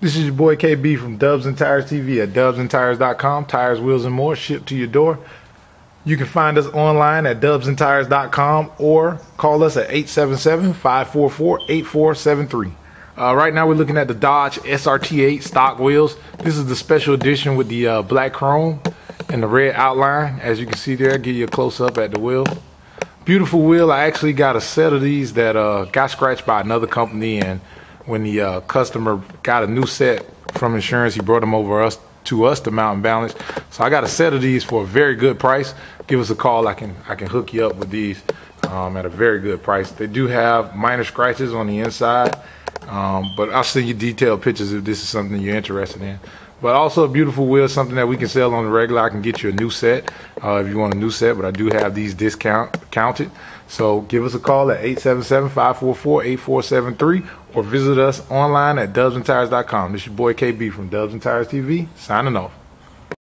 This is your boy KB from Dubs and Tires TV at dubsandtires.com. Tires, wheels, and more shipped to your door. You can find us online at dubsandtires.com or call us at 877-544-8473. Right now we're looking at the Dodge SRT8 stock wheels. This is the special edition with the black chrome and the red outline. As you can see there, I'll give you a close-up at the wheel. Beautiful wheel. I actually got a set of these that got scratched by another company, and when the customer got a new set from insurance, he brought them over to us to mount and balance. So I got a set of these for a very good price. Give us a call. I can hook you up with these at a very good price. They do have minor scratches on the inside, but I'll send you detailed pictures if this is something you're interested in. But also a beautiful wheel, something that we can sell on the regular. I can get you a new set if you want a new set, but I do have these discounted. So give us a call at 877-544-8473 or visit us online at dubsandtires.com. This is your boy KB from Dubs and Tires TV, signing off.